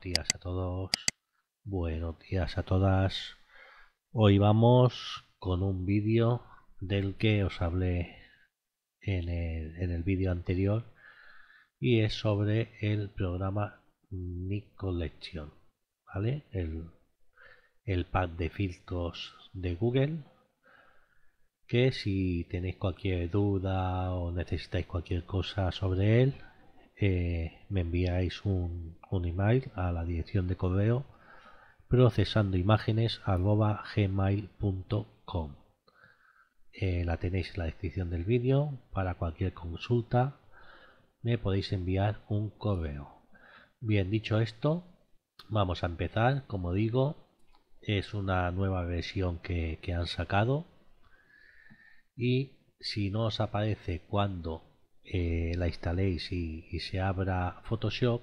Buenos días a todos, buenos días a todas. Hoy vamos con un vídeo del que os hablé en el vídeo anterior y es sobre el programa Nik Collection, ¿vale? El pack de filtros de Google, que si tenéis cualquier duda o necesitáis cualquier cosa sobre él, me enviáis un email a la dirección de correo procesandoimágenes@gmail.com. La tenéis en la descripción del vídeo. Para cualquier consulta me podéis enviar un correo. Bien, dicho esto, vamos a empezar. Como digo, es una nueva versión que han sacado, y si no os aparece cuando la instaléis y se abra Photoshop,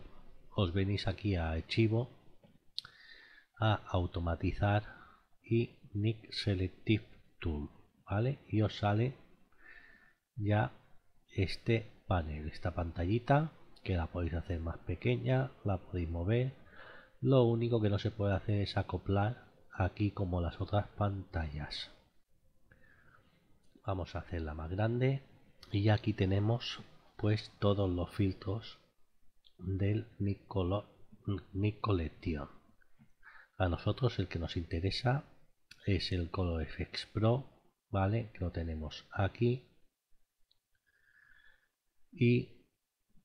os venís aquí a Archivo, a Automatizar y Nik Selective Tool, ¿vale? Y os sale ya este panel, esta pantallita, que la podéis hacer más pequeña, la podéis mover. Lo único que no se puede hacer es acoplar aquí como las otras pantallas. Vamos a hacerla más grande y ya aquí tenemos pues todos los filtros del Nik Collection. A nosotros el que nos interesa es el Color Efex Pro, vale, que lo tenemos aquí, y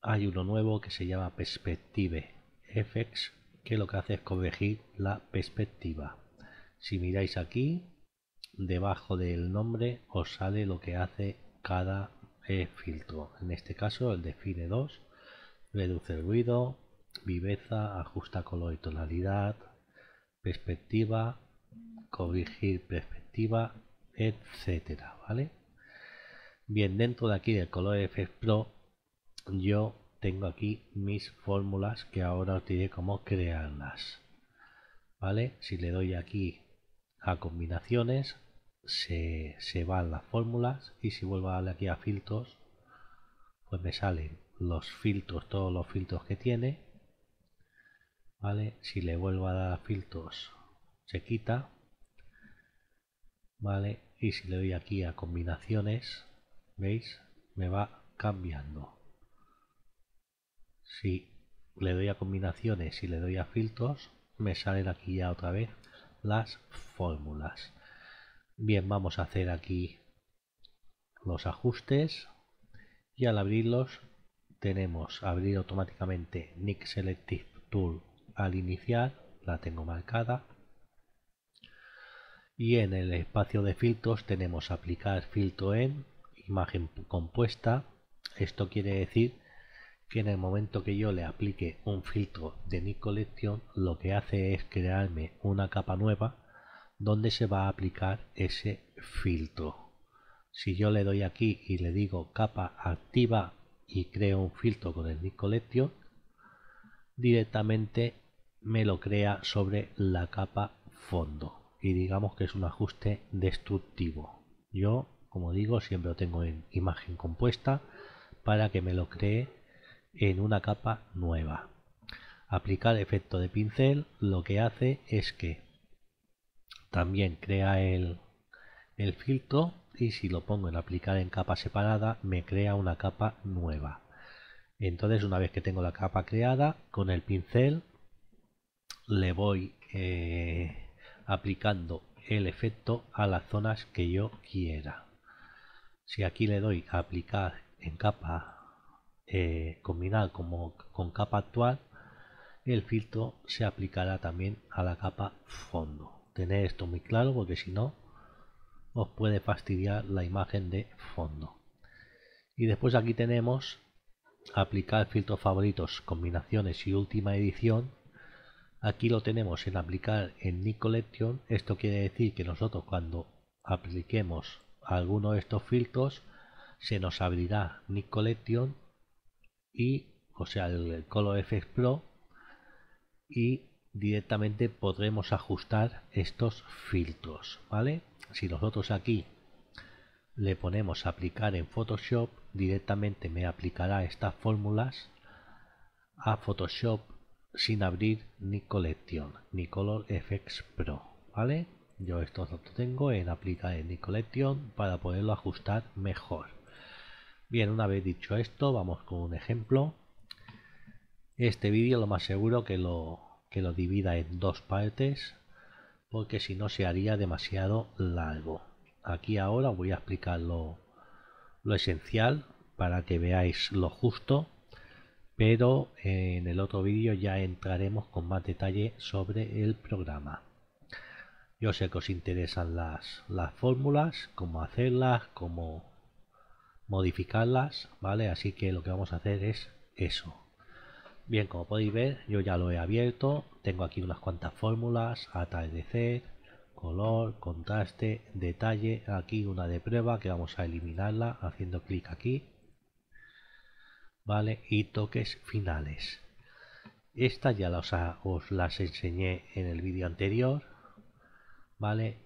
hay uno nuevo que se llama Perspective Efex, que lo que hace es corregir la perspectiva. Si miráis aquí, debajo del nombre os sale lo que hace cada filtro. En este caso el define 2, reduce el ruido, viveza, ajusta color y tonalidad, perspectiva, corregir perspectiva, etcétera, ¿vale? Bien, dentro de aquí del Color Efex Pro yo tengo aquí mis fórmulas, que ahora os diré cómo crearlas, ¿vale? Si le doy aquí a combinaciones, se van las fórmulas, y si vuelvo a darle aquí a filtros, pues me salen los filtros, todos los filtros que tiene, ¿vale? Si le vuelvo a dar a filtros, se quita, ¿vale? Y si le doy aquí a combinaciones, ¿veis? Me va cambiando. Si le doy a combinaciones y le doy a filtros, me salen aquí ya otra vez las fórmulas. Bien, vamos a hacer aquí los ajustes, y al abrirlos tenemos abrir automáticamente Nik Selective Tool al iniciar, la tengo marcada, y en el espacio de filtros tenemos aplicar filtro en imagen compuesta. Esto quiere decir que en el momento que yo le aplique un filtro de Nik Collection, lo que hace es crearme una capa nueva donde se va a aplicar ese filtro. Si yo le doy aquí y le digo capa activa y creo un filtro con el Nik Collection, directamente me lo crea sobre la capa fondo, y digamos que es un ajuste destructivo. Yo, como digo, siempre lo tengo en imagen compuesta para que me lo cree en una capa nueva. Aplicar efecto de pincel lo que hace es que también crea el filtro, y si lo pongo en aplicar en capa separada, me crea una capa nueva. Entonces, una vez que tengo la capa creada, con el pincel le voy aplicando el efecto a las zonas que yo quiera. Si aquí le doy a aplicar en capa combinar como con capa actual, el filtro se aplicará también a la capa fondo. Tener esto muy claro, porque si no os puede fastidiar la imagen de fondo. Y después aquí tenemos aplicar filtros favoritos, combinaciones y última edición. Aquí lo tenemos en aplicar en Nik Collection. Esto quiere decir que nosotros, cuando apliquemos alguno de estos filtros, se nos abrirá Nik Collection, el Color Efex Pro, y directamente podremos ajustar estos filtros, ¿vale? Si nosotros aquí le ponemos aplicar en Photoshop, directamente me aplicará estas fórmulas a Photoshop sin abrir Nik Collection ni Color Efex Pro, ¿vale? Yo esto lo tengo en aplicar en Nik Collection para poderlo ajustar mejor. Bien, una vez dicho esto, vamos con un ejemplo. Este vídeo lo más seguro que lo divida en dos partes, porque si no se haría demasiado largo. Aquí ahora voy a explicar lo esencial para que veáis lo justo, pero en el otro vídeo ya entraremos con más detalle sobre el programa. Yo sé que os interesan las fórmulas, cómo hacerlas, cómo modificarlas, ¿vale? Así que lo que vamos a hacer es eso. Bien, como podéis ver, yo ya lo he abierto. Tengo aquí unas cuantas fórmulas: atardecer, color, contraste, detalle. Aquí una de prueba que vamos a eliminarla haciendo clic aquí, ¿vale? Y toques finales. Esta ya os las enseñé en el vídeo anterior, ¿vale?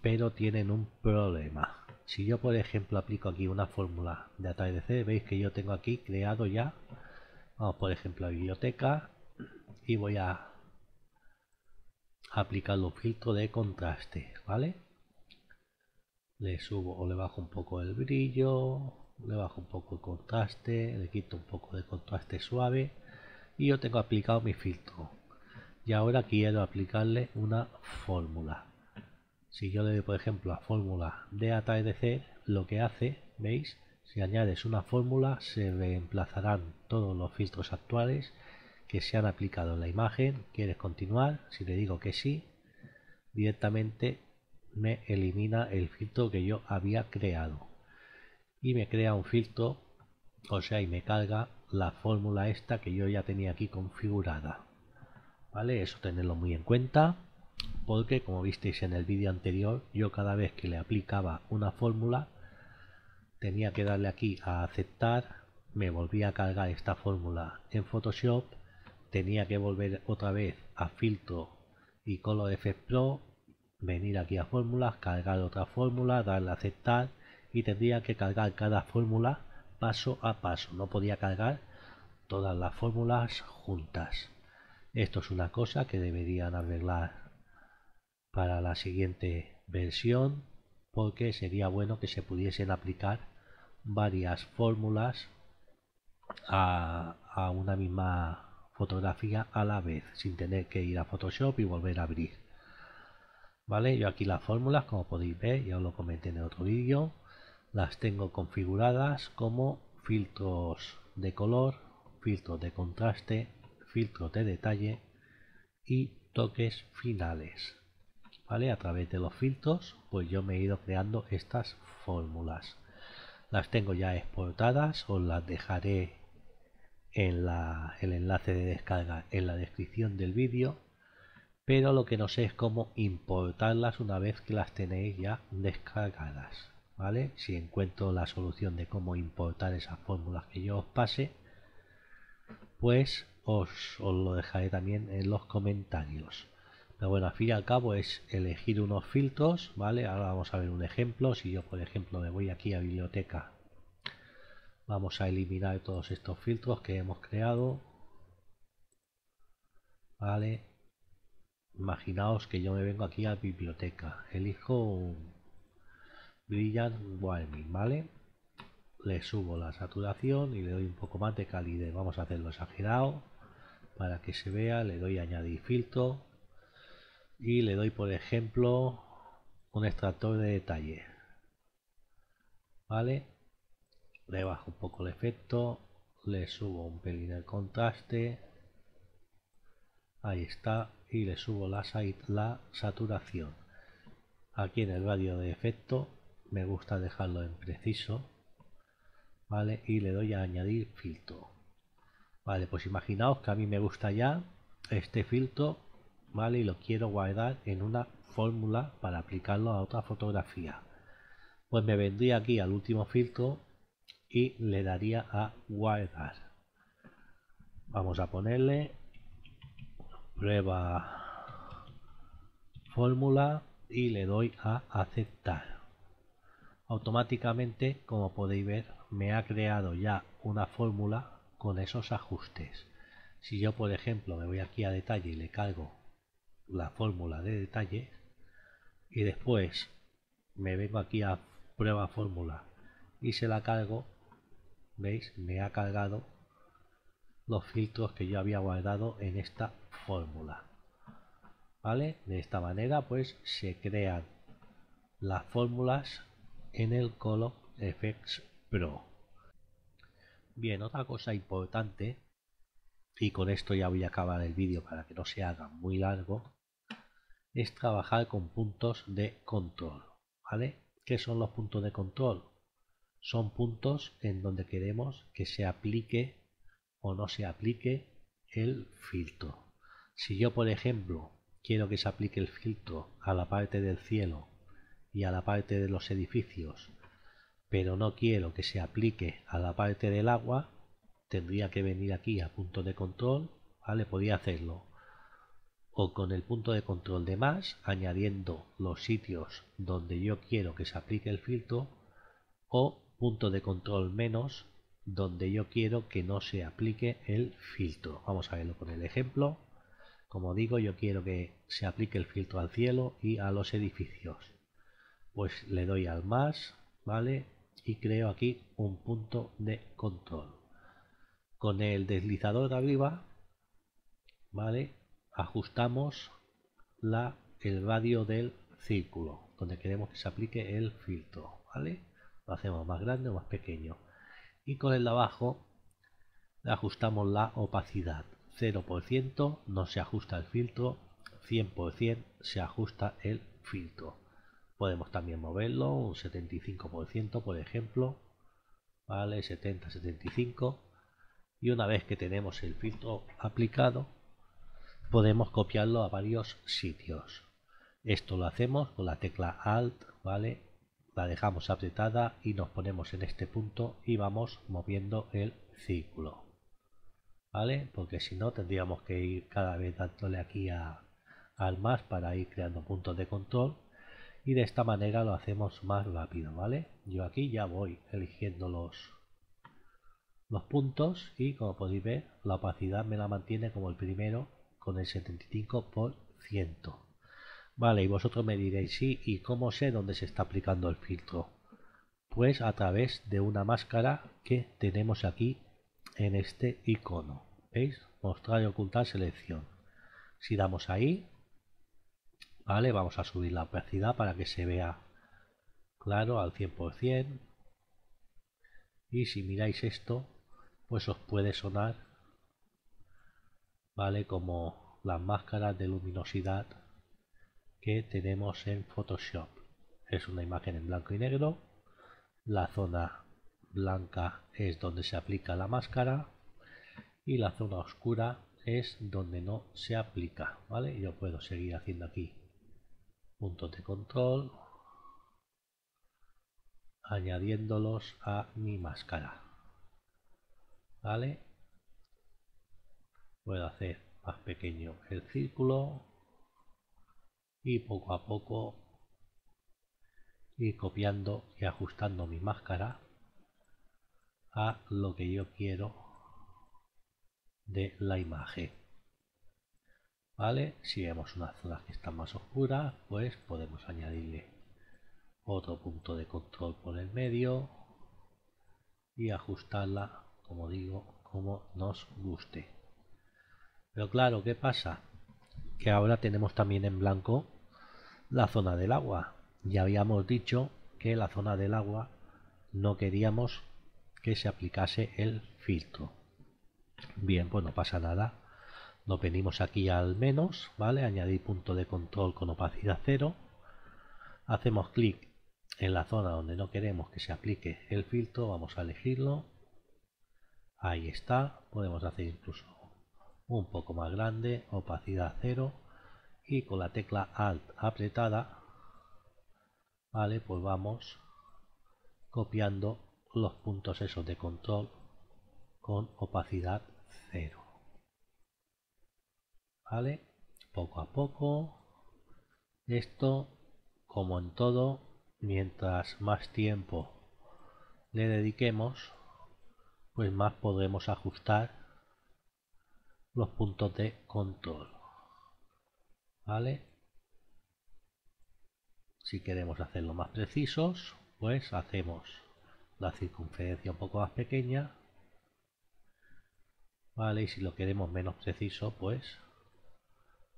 Pero tienen un problema. Si yo, por ejemplo, aplico aquí una fórmula de atardecer, veis que yo tengo aquí creado ya. Vamos, por ejemplo, a biblioteca y voy a aplicar un filtro de contraste, ¿vale? Le subo o le bajo un poco el brillo, le bajo un poco el contraste, le quito un poco de contraste suave y yo tengo aplicado mi filtro. Y ahora quiero aplicarle una fórmula. Si yo le doy, por ejemplo, a fórmula de atardecer, lo que hace, ¿veis? Si añades una fórmula, se reemplazarán todos los filtros actuales que se han aplicado en la imagen. ¿Quieres continuar? Si le digo que sí, directamente me elimina el filtro que yo había creado. Y me crea un filtro, o sea, y me carga la fórmula esta que yo ya tenía aquí configurada, ¿vale? Eso tenerlo muy en cuenta, porque como visteis en el vídeo anterior, yo cada vez que le aplicaba una fórmula tenía que darle aquí a aceptar, me volvía a cargar esta fórmula en Photoshop, tenía que volver otra vez a filtro y Color Efex Pro, venir aquí a fórmulas, cargar otra fórmula, darle a aceptar y tendría que cargar cada fórmula paso a paso, no podía cargar todas las fórmulas juntas. Esto es una cosa que deberían arreglar para la siguiente versión, porque sería bueno que se pudiesen aplicar varias fórmulas a una misma fotografía a la vez, sin tener que ir a Photoshop y volver a abrir, ¿vale? Yo aquí las fórmulas, como podéis ver, ya os lo comenté en el otro vídeo, las tengo configuradas como filtros de color, filtros de contraste, filtros de detalle y toques finales, ¿vale? A través de los filtros, pues yo me he ido creando estas fórmulas. Las tengo ya exportadas, os las dejaré en el enlace de descarga en la descripción del vídeo, pero lo que no sé es cómo importarlas una vez que las tenéis ya descargadas, ¿vale? Si encuentro la solución de cómo importar esas fórmulas que yo os pase, pues os lo dejaré también en los comentarios. Pero bueno, al fin y al cabo es elegir unos filtros, ¿vale? Ahora vamos a ver un ejemplo. Si yo, por ejemplo, me voy aquí a biblioteca, vamos a eliminar todos estos filtros que hemos creado, ¿vale? Imaginaos que yo me vengo aquí a biblioteca, elijo un Brillance Warming, ¿vale? Le subo la saturación y le doy un poco más de calidez. Vamos a hacerlo exagerado para que se vea, le doy a añadir filtro y le doy, por ejemplo, un extractor de detalle, ¿vale? Le bajo un poco el efecto, le subo un pelín el contraste, ahí está, y le subo la saturación. Aquí en el radio de efecto me gusta dejarlo en preciso, ¿vale? Y le doy a añadir filtro. Vale, pues imaginaos que a mí me gusta ya este filtro, ¿vale? Y lo quiero guardar en una fórmula para aplicarlo a otra fotografía. Pues me vendría aquí al último filtro y le daría a guardar. Vamos a ponerle prueba fórmula y le doy a aceptar. Automáticamente, como podéis ver, me ha creado ya una fórmula con esos ajustes. Si yo, por ejemplo, me voy aquí a detalle y le cargo la fórmula de detalle y después me vengo aquí a prueba fórmula y se la cargo, veis, me ha cargado los filtros que yo había guardado en esta fórmula, ¿vale? De esta manera pues se crean las fórmulas en el Color Efex Pro. Bien, otra cosa importante, y con esto ya voy a acabar el vídeo para que no se haga muy largo, es trabajar con puntos de control, ¿vale? ¿Qué son los puntos de control? Son puntos en donde queremos que se aplique o no se aplique el filtro. Si yo, por ejemplo, quiero que se aplique el filtro a la parte del cielo y a la parte de los edificios, pero no quiero que se aplique a la parte del agua, tendría que venir aquí a punto de control, ¿vale? Podría hacerlo o con el punto de control de más, añadiendo los sitios donde yo quiero que se aplique el filtro, o punto de control menos, donde yo quiero que no se aplique el filtro. Vamos a verlo con el ejemplo. Como digo, yo quiero que se aplique el filtro al cielo y a los edificios. Pues le doy al más, ¿vale? Y creo aquí un punto de control. Con el deslizador de arriba, ¿vale?, ajustamos el radio del círculo donde queremos que se aplique el filtro, ¿vale? Lo hacemos más grande o más pequeño. Y con el de abajo ajustamos la opacidad. 0% no se ajusta el filtro, 100% se ajusta el filtro. Podemos también moverlo un 75%, por ejemplo, ¿vale? 70, 75. Y una vez que tenemos el filtro aplicado, podemos copiarlo a varios sitios. Esto lo hacemos con la tecla Alt, ¿vale? La dejamos apretada y nos ponemos en este punto y vamos moviendo el círculo, ¿vale? Porque si no tendríamos que ir cada vez dándole aquí al más para ir creando puntos de control, y de esta manera lo hacemos más rápido, ¿vale? Yo aquí ya voy eligiendo los puntos y, como podéis ver, la opacidad me la mantiene como el primero con el 75%. Vale, y vosotros me diréis, sí, ¿y cómo sé dónde se está aplicando el filtro? Pues a través de una máscara que tenemos aquí en este icono. ¿Veis? Mostrar y ocultar selección. Si damos ahí, vale, vamos a subir la opacidad para que se vea claro al 100%. Y si miráis esto, pues os puede sonar, ¿vale?, como las máscaras de luminosidad que tenemos en Photoshop. Es una imagen en blanco y negro, la zona blanca es donde se aplica la máscara y la zona oscura es donde no se aplica, ¿vale? Yo puedo seguir haciendo aquí puntos de control, añadiéndolos a mi máscara, ¿vale? Puedo hacer más pequeño el círculo y poco a poco ir copiando y ajustando mi máscara a lo que yo quiero de la imagen, ¿vale? Si vemos unas zonas que están más oscuras, pues podemos añadirle otro punto de control por el medio y ajustarla, como digo, como nos guste. Pero claro, ¿qué pasa? Que ahora tenemos también en blanco la zona del agua. Ya habíamos dicho que la zona del agua no queríamos que se aplicase el filtro. Bien, pues no pasa nada. Nos venimos aquí al menos, ¿vale? Añadir punto de control con opacidad 0. Hacemos clic en la zona donde no queremos que se aplique el filtro, vamos a elegirlo, ahí está, podemos hacer incluso un poco más grande, opacidad 0, y con la tecla Alt apretada, vale, pues vamos copiando los puntos esos de control con opacidad 0, vale, poco a poco. Esto, como en todo, mientras más tiempo le dediquemos, pues más podremos ajustar los puntos de control, ¿vale? Si queremos hacerlo más precisos, pues hacemos la circunferencia un poco más pequeña, ¿vale? Y si lo queremos menos preciso, pues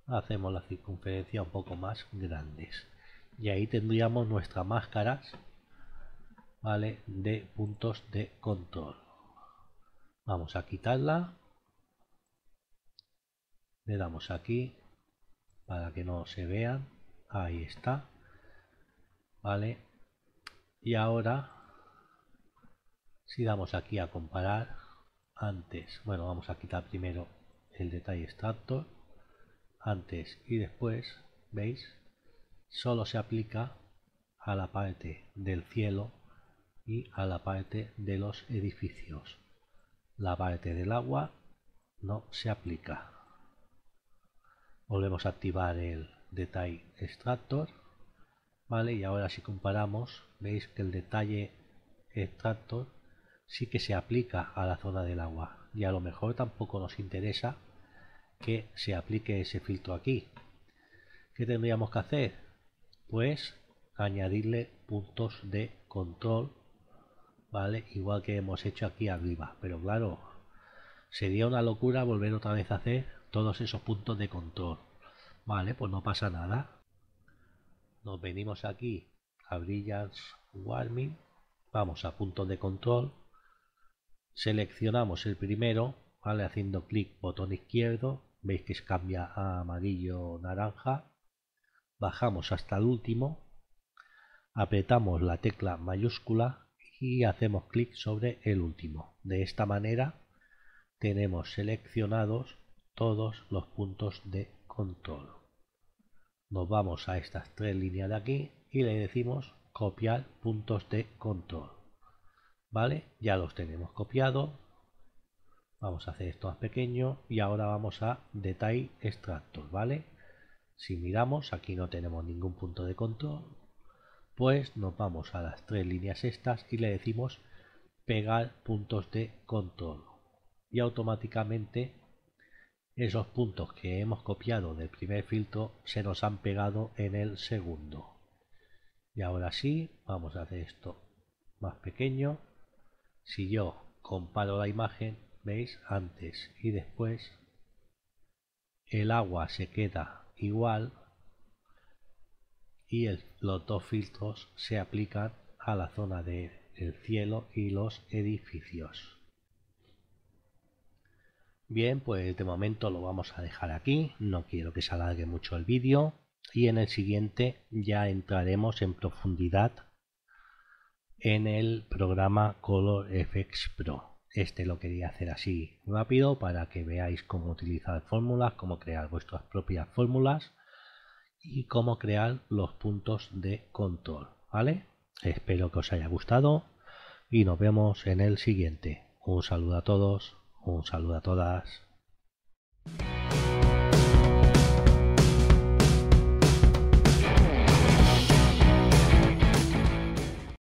hacemos la circunferencia un poco más grandes. Y ahí tendríamos nuestras máscaras, ¿vale?, de puntos de control. Vamos a quitarla. Le damos aquí para que no se vean. Ahí está. ¿Vale? Y ahora, si damos aquí a comparar antes, bueno, vamos a quitar primero el detalle extractor, antes y después, ¿veis? Solo se aplica a la parte del cielo y a la parte de los edificios. La parte del agua no se aplica. Volvemos a activar el Detail Extractor, ¿vale? Y ahora si comparamos, veis que el detalle extractor sí que se aplica a la zona del agua, y a lo mejor tampoco nos interesa que se aplique ese filtro aquí. ¿Qué tendríamos que hacer? Pues añadirle puntos de control, ¿vale? Igual que hemos hecho aquí arriba, pero claro, sería una locura volver otra vez a hacer todos esos puntos de control, ¿vale? Pues no pasa nada. Nos venimos aquí a Brillance Warming, vamos a puntos de control, seleccionamos el primero, ¿vale?, haciendo clic botón izquierdo, veis que se cambia a amarillo naranja, bajamos hasta el último, apretamos la tecla mayúscula y hacemos clic sobre el último. De esta manera tenemos seleccionados todos los puntos de control. Nos vamos a estas tres líneas de aquí y le decimos copiar puntos de control, ¿vale? Ya los tenemos copiado. Vamos a hacer esto más pequeño y ahora vamos a Detail Extractor, ¿vale? Si miramos, aquí no tenemos ningún punto de control, pues nos vamos a las tres líneas estas y le decimos pegar puntos de control, y automáticamente esos puntos que hemos copiado del primer filtro se nos han pegado en el segundo. Y ahora sí, vamos a hacer esto más pequeño. Si yo comparo la imagen, veis, antes y después, el agua se queda igual y los dos filtros se aplican a la zona del cielo y los edificios. Bien, pues de momento lo vamos a dejar aquí, no quiero que se alargue mucho el vídeo y en el siguiente ya entraremos en profundidad en el programa Color Efex Pro. Este lo quería hacer así rápido para que veáis cómo utilizar fórmulas, cómo crear vuestras propias fórmulas y cómo crear los puntos de control, ¿vale? Espero que os haya gustado y nos vemos en el siguiente. Un saludo a todos. Un saludo a todas.